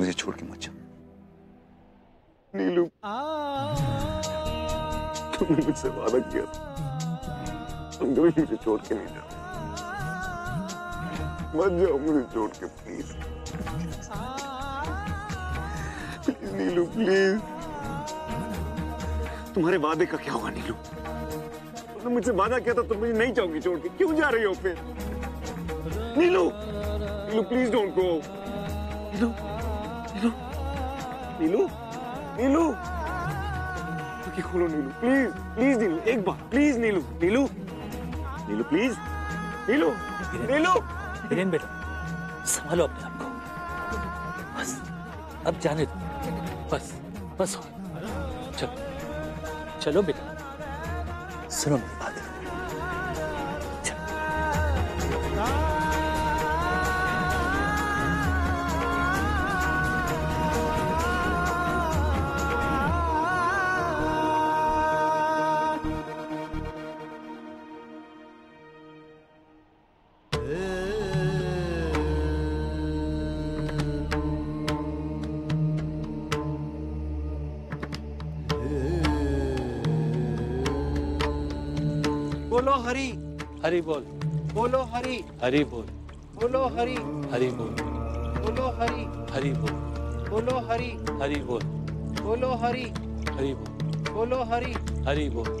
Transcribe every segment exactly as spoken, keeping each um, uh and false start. मुझे छोड़ के मत जाओ। नीलू, तुमने मुझसे वादा किया था, तुम कभी मुझे छोड़ के नहीं जाओ। मत जाओ मुझे छोड़ के, प्लीज प्लीज नीलू प्लीज। तुम्हारे वादे का क्या हुआ नीलू? तुमने मुझसे वादा किया था तुम मुझे नहीं जाओगी छोड़ के, क्यों जा रही हो फिर? Neelu Neelu please don't go. Neelu Neelu Neelu Neelu आंखें खोलो नीलू प्लीज प्लीज नीलू एक बार प्लीज नीलू नीलू नीलू प्लीज नीलू नीलू। वीरेन बेटा संभालो अपने आप को, बस अब जाने दो, बस बस चलो चलो बेटा सुनो मेरी बात। बोलो हरि हरि बोल, बोलो हरि हरि बोल, बोलो हरि हरि बोल, बोलो हरि हरि बोल, बोलो हरि हरि बोल, बोलो हरि हरि बोल,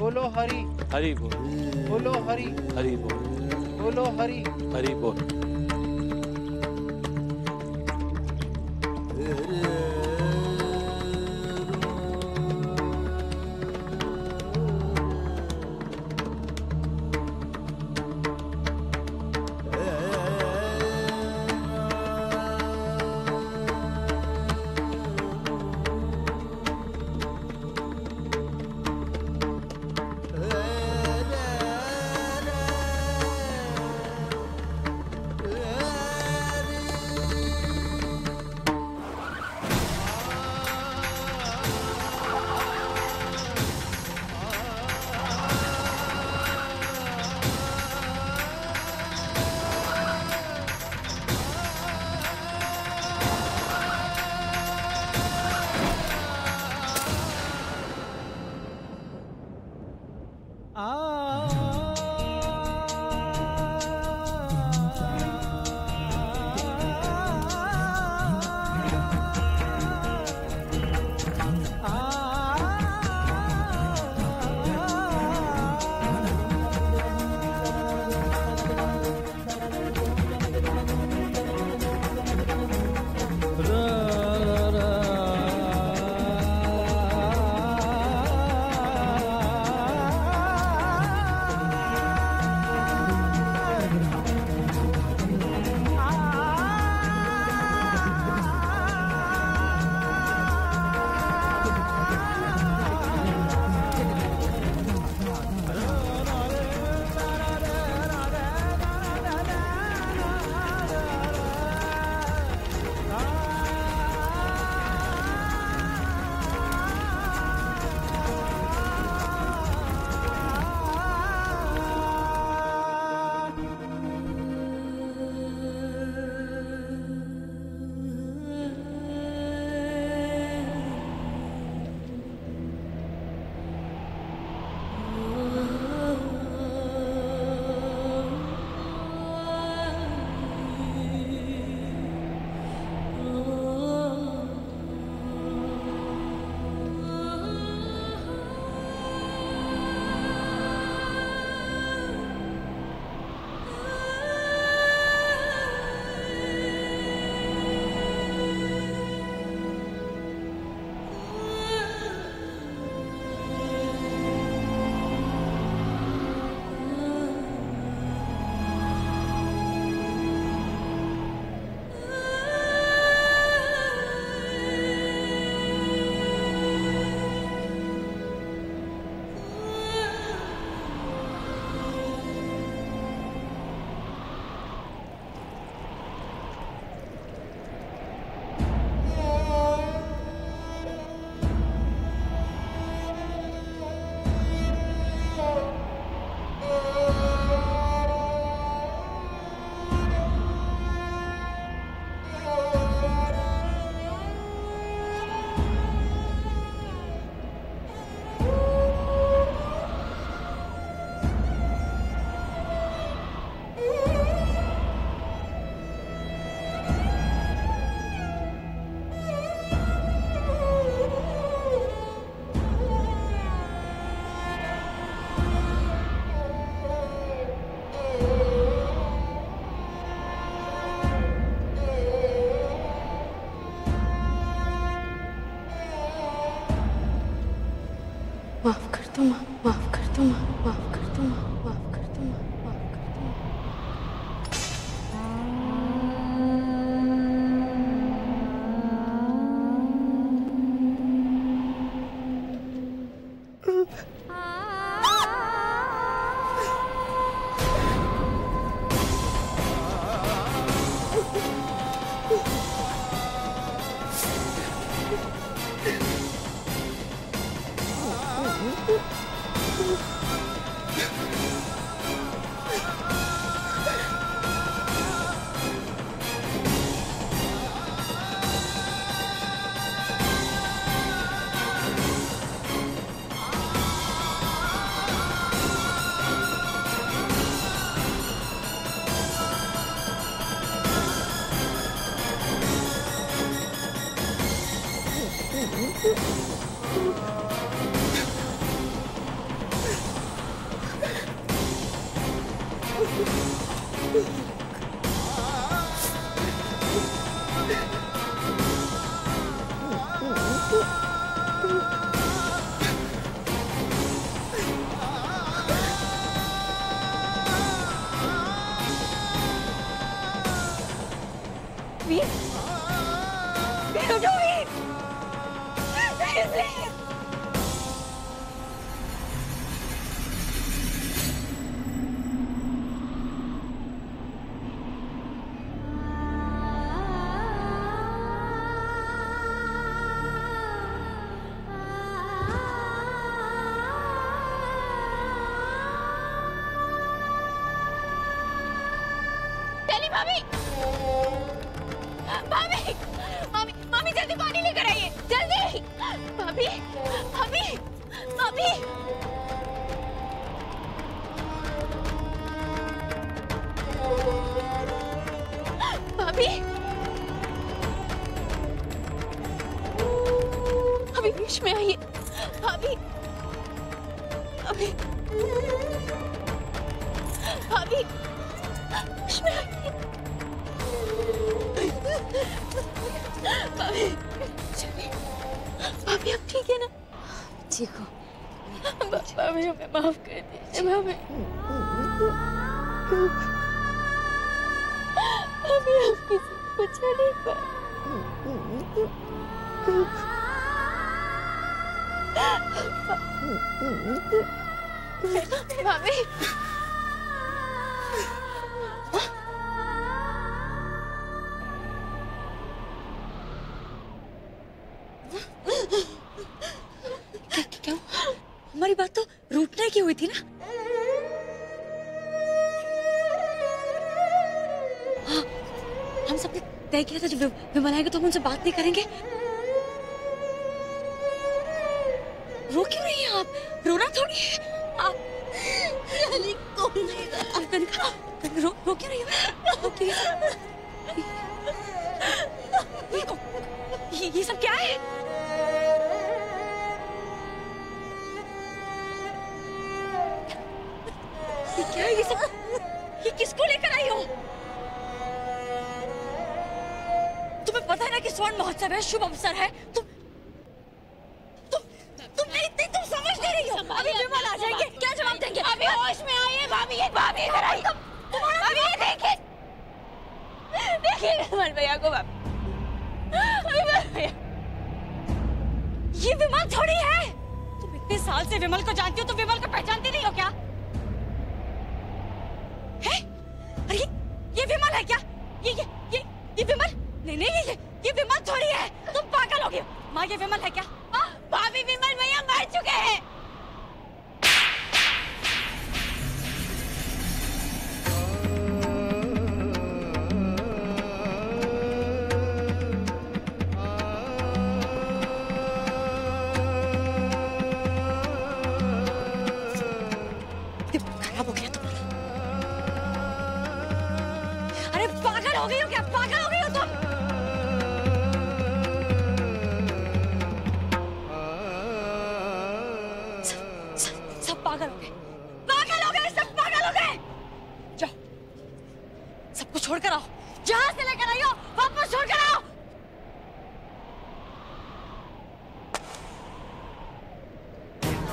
बोलो हरि हरि बोल, बोलो हरि हरि बोल, बोलो हरि हरि बोल, बोलो हरि हरि बोल। माफ कर दो माँ, माफ कर दो माँ, माफ कर दो माँ, माफ कर दो माँ, माफ कर दो उनसे बात नहीं करेंगे। रो क्यों रही हैं आप? रोना थोड़ी है आप। कौन नहीं कहा? रो रो क्यों रही हो? ये ये सब क्या है? ये क्या है ये सब? ये किसको लेकर आई हो? पता है ना कि स्वर्ण महोत्सव है, शुभ अवसर है। तुम तुम तुम इतनी तुम समझ नहीं रही हो। अभी विमल आ जाएंगे, क्या जवाब देंगे? अभी होश में आइए भाभी, भाभी इधर आई। अभी देखिए देखिए विमल भैया को, भाभी ये विमल थोड़ी है। तुम इतने साल से विमल को जानती हो, तुम विमल को पहचानती नहीं हो क्या? है अरे ये विमल है क्या? ये ये ये ये विमल नहीं नहीं ये ये विमल थोड़ी है। तुम पागल हो गए माँ, ये विमल है क्या? भाभी विमल भैया मर चुके हैं। खराब हो गया तुम्हारा। अरे पागल हो गई हो क्या? पागल हो गई हो तुम? छोड़कर आओ, जहां से लेकर आई हो वापस छोड़कर आओ।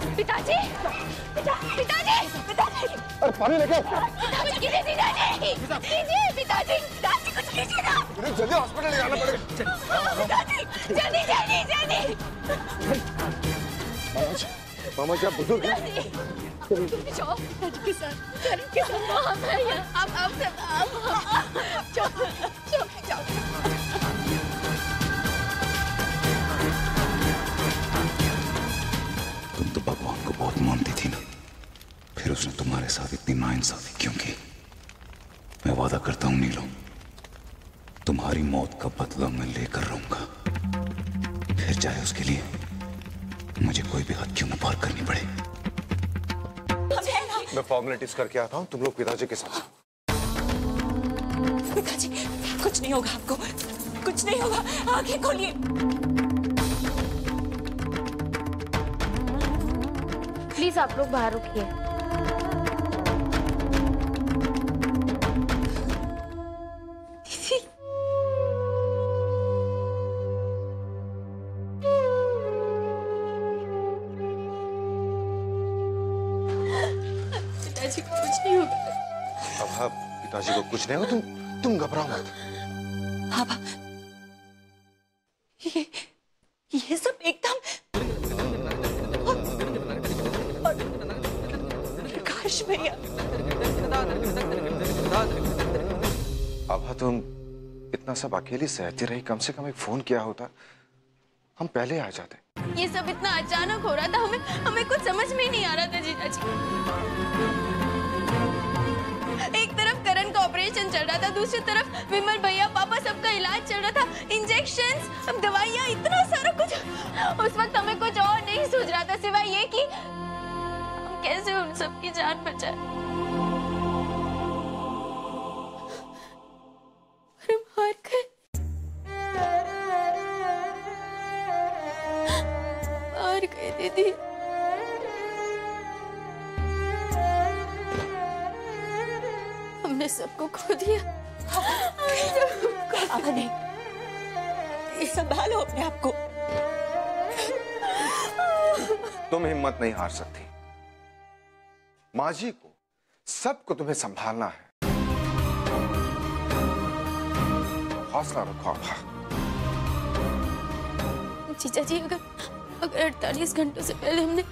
पिताजी, पिता, पिताजी, पिताजी। अरे पानी लेके। पिताजी कीजिए पिताजी, कीजिए पिताजी, पिताजी कुछ कीजिए ना। मुझे जल्दी हॉस्पिटल ले जाना पड़ेगा। पिताजी, जल्दी जल्दी जल्दी। मामा क्या बुजुर्ग हैं? चौक, ताजी के साथ, ताजी के साथ मामा है यार। आप आप से आप चौक, चौक, चौक। तो भगवान को बहुत मानती थी ना, फिर उसने तुम्हारे साथ इतनी नाइंसाफी क्यों की? मैं वादा करता हूं नीलू, तुम्हारी मौत का बदला मैं लेकर रहूंगा, फिर चाहे उसके लिए मुझे कोई भी हद क्यों न पार करनी पड़े। मैं फॉर्मेलिटीज करके आता हूं, तुम लोग पिताजी के साथ। पिताजी कुछ नहीं होगा, आपको कुछ नहीं होगा, आंखें खोलिए। प्लीज आप लोग बाहर रुकिए। पिताजी को कुछ नहीं होगा। बाबा पिताजी को कुछ नहीं हो, तुम तुम घबराओ मत। बाबा ये ये सब एकदम भैया। अब तुम इतना सब अकेली सहती रही, कम से कम एक फोन किया होता, हम पहले आ जाते। ये सब इतना अचानक हो रहा था, हमें हमें कुछ समझ में ही नहीं आ रहा था जीजाजी। एक तरफ करण का ऑपरेशन चल रहा था, दूसरी तरफ विमल भैया पापा सबका इलाज चल रहा था, इंजेक्शंस, अब दवाइयाँ, इतना सारा कुछ। उस वक्त हमें कुछ और नहीं सूझ रहा था सिवाय ये की कैसे उन सबकी जान बचाए। अरे मार गए मार गए दीदी। हमने सबको खो दिया। अब नहीं, ये संभालो अपने आप को। तुम हिम्मत नहीं हार सकती, माँ जी को, सबको तुम्हें संभालना है। हौसला रखो आप। जीजा जी अगर अगर अड़तालीस घंटों से पहले हमने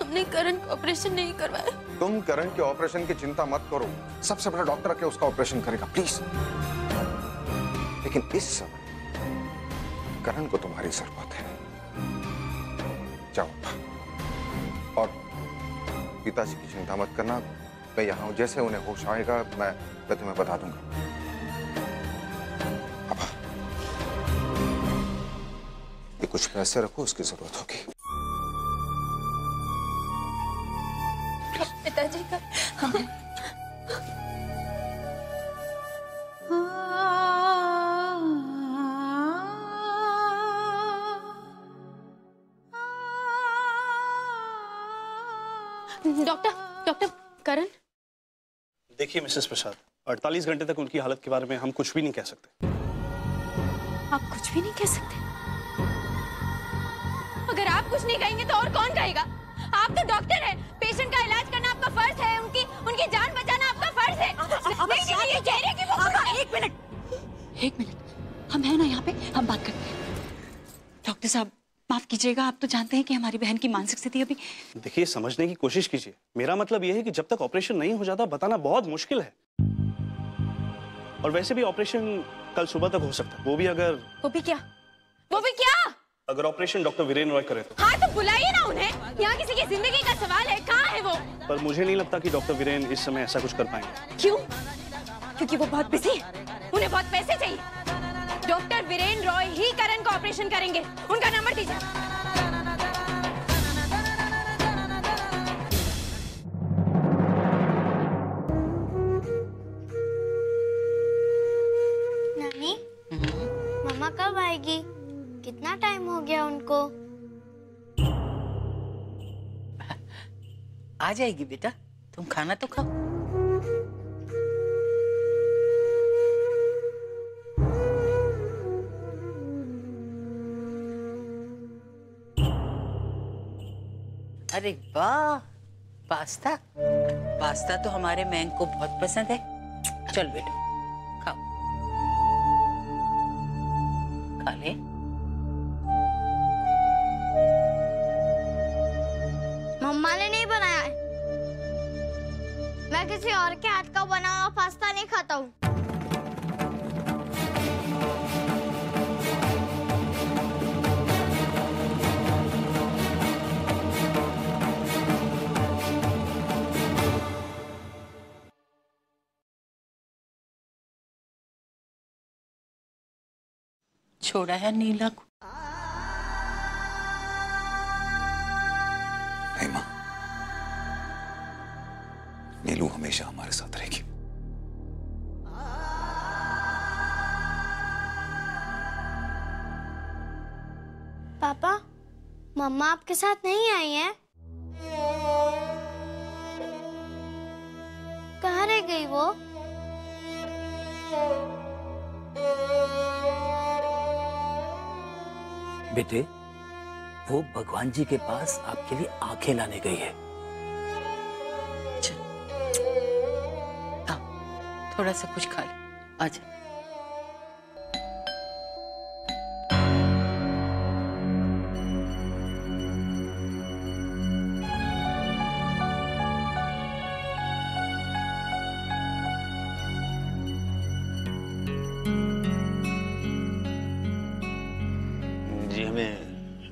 हमने करण का ऑपरेशन नहीं करवाया। तुम करण के ऑपरेशन की चिंता मत करो, सबसे बड़ा डॉक्टर आके उसका ऑपरेशन करेगा, प्लीज। लेकिन इस समय करण को तुम्हारी जरूरत है। जाओ और पिताजी की चिंता मत करना, मैं यहाँ हूँ, जैसे उन्हें होश आएगा मैं मैं तुम्हें बता दूंगा। अब ये कुछ पैसे रखो, उसकी जरूरत होगी। पिताजी का हाँ। Doctor, doctor Karan. देखिए मिसेस प्रसाद, अड़तालीस घंटे तक उनकी हालत के बारे में हम कुछ भी नहीं कह सकते। आप कुछ भी नहीं कह सकते? अगर आप कुछ नहीं कहेंगे तो और कौन कहेगा? आप तो डॉक्टर हैं, पेशेंट का इलाज करना आपका फर्ज है, उनकी उनकी जान बचाना आपका फर्ज है। एक मिनट, एक मिनट, हम हैं ना यहाँ पे, हम बात करते हैं। डॉक्टर साहब माफ कीजिएगा, आप तो जानते हैं कि हमारी बहन की मानसिक स्थिति अभी। देखिए समझने की कोशिश कीजिए, मेरा मतलब यह है कि जब तक ऑपरेशन नहीं हो जाता बताना बहुत मुश्किल है, और वैसे भी ऑपरेशन कल सुबह तक हो सकता है, वो भी अगर वो भी क्या वो भी क्या अगर ऑपरेशन डॉक्टर वीरेन रॉय करे तो। हाँ तो बुलाइए ना उन्हें, यहाँ किसी की जिंदगी का सवाल है, कहाँ है वो? पर मुझे नहीं लगता कि डॉक्टर वीरेन इस समय ऐसा कुछ कर पाएंगे। क्यों? क्योंकि वो बहुत बिजी है, उन्हें बहुत पैसे चाहिए। डॉक्टर वीरेन रॉय ही करण का ऑपरेशन करेंगे, उनका नंबर दीजिए। नानी, मम्मा कब आएगी? कितना टाइम हो गया उनको? आ जाएगी बेटा, तुम खाना तो खाओ। अरे वाह, पास्ता पास्ता तो हमारे मैंग को बहुत पसंद है। चल बेटा खाओ, खा ले। मम्मा ने नहीं बनाया है, मैं किसी और के हाथ का बना हुआ पास्ता नहीं खाता हूँ। छोड़ा है नीला को। नहीं मां, नीलू हमेशा हमारे साथ रहेगी। पापा, मम्मा आपके साथ नहीं आई है? कहाँ रह गई वो? बेटे, वो भगवान जी के पास आपके लिए आंखें लाने गई है। थोड़ा सा कुछ खा ले, आजा।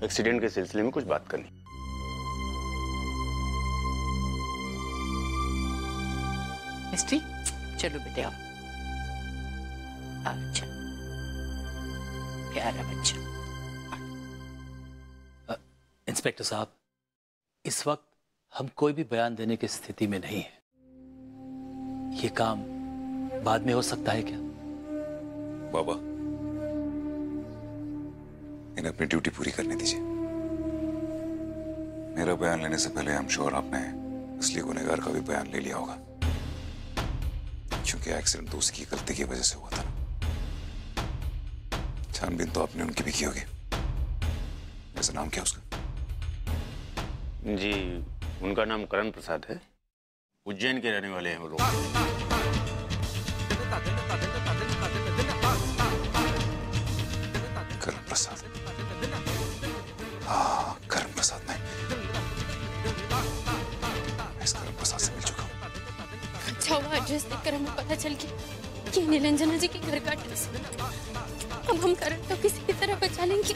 एक्सीडेंट के सिलसिले में कुछ बात करनी। मिस्टी, चलो बेटे आओ। अच्छा प्यारा बच्चा। इंस्पेक्टर साहब, इस वक्त हम कोई भी बयान देने की स्थिति में नहीं है। ये काम बाद में हो सकता है क्या? बाबा, इन्हें अपनी ड्यूटी पूरी करने दीजिए। मेरा बयान लेने से पहले आई एम श्योर आपने असली गुनहगार का भी बयान ले लिया होगा, क्योंकि एक्सीडेंट तो उसकी गलती की वजह से हुआ था। छानबीन तो आपने उनकी भी की होगी। वैसे नाम क्या उसका? जी, उनका नाम करण प्रसाद है। उज्जैन के रहने वाले हैं वो लोग। करण प्रसाद, करण प्रसाद में इस करण प्रसाद से मिल चुका हूँ। अच्छा हुआ एड्रेस देखकर हमें पता चल गया कि निरंजना जी के घर का एड्रेस। अब हम करण तो किसी की तरह बचा लेंगे।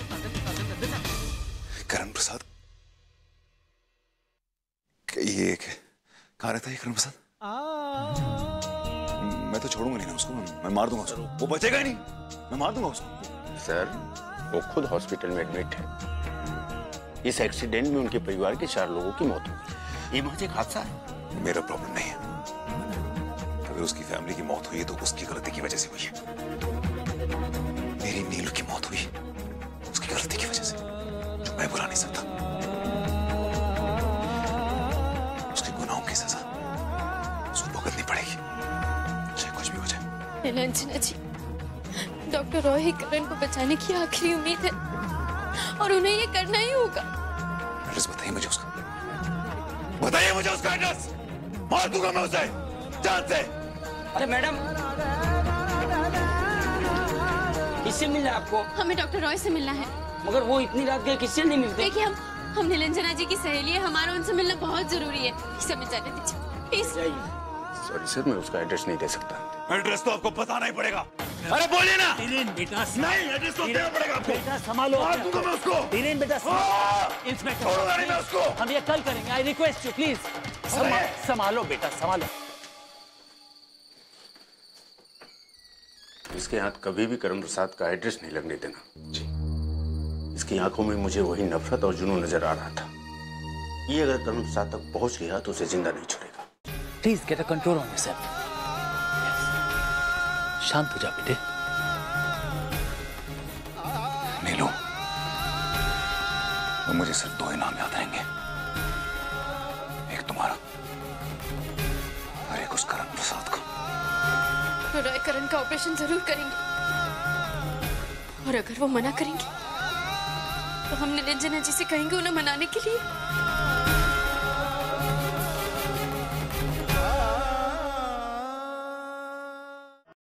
करण प्रसाद, ये कहाँ रहता है करण प्रसाद? मैं तो छोड़ूंगा नहीं ना उसको। मैं मार दूंगा उसको, वो बचेगा ही नहीं। मैं मार दूंगा उसको। सर, वो खुद हॉस्पिटल में एडमिट है। इस एक्सीडेंट में उनके परिवार के चार लोगों की मौत हो गई। ये महज एक हादसा है, मेरा प्रॉब्लम नहीं है। अगर उसकी फैमिली की मौत हुई है तो उसकी गलती की वजह से हुई है। मेरी नीलू की मौत हुई उसकी गलती की वजह से, जो मैं बुला नहीं सकता। उसके गुनाहों की सजा उसको भुगतनी पड़ेगी, चाहे कुछ भी हो जाए। निरंजना जी, डॉक्टर रॉय ही करण को बचाने की आखिरी उम्मीद है और उन्हें ये करना ही होगा। एड्रेस बताइए मुझे उसका, बताइए मुझे उसका एड्रेस। मार दूंगा मैं उसे जान से। अरे मैडम, किससे मिलना है आपको? हमें डॉक्टर रॉय से मिलना है। मगर वो इतनी रात गए, किससे नहीं मिलते? देखिए, हम हम निरंजना जी की सहेली है, हमारा उनसे मिलना बहुत जरूरी है। समझ जाने दीजिए प्लीज। सॉरी सर, मैं उसका एड्रेस नहीं दे सकता। एड्रेस तो आपको बताना ही पड़ेगा। अरे बोलिए ना। बेटा नहीं, एड्रेस तो देना पड़ेगा आपको। बेटा संभालो, मैं उसको धीरेन बेटा। इंस्पेक्टर, उसको हम ये कल करेंगे। आई रिक्वेस्ट यू प्लीज, संभालो बेटा, संभालो। इसके हाथ कभी भी करण प्रसाद का एड्रेस नहीं लगने देना जी। इसकी आंखों में मुझे वही नफरत और जुनून नजर आ रहा था। ये अगर करण प्रसाद तक पहुंच गया तो उसे जिंदा नहीं छोड़ेगा। Please get a control on yourself. शांत हो जा बेटे। नीलू, तो मुझे सिर्फ दो ही नाम याद रहेंगे, एक तुम्हारा और एक उस करण प्रसाद का। राय करण का ऑपरेशन जरूर करेंगे, और अगर वो मना करेंगे तो हम निरंजना जी से कहेंगे उन्हें मनाने के लिए।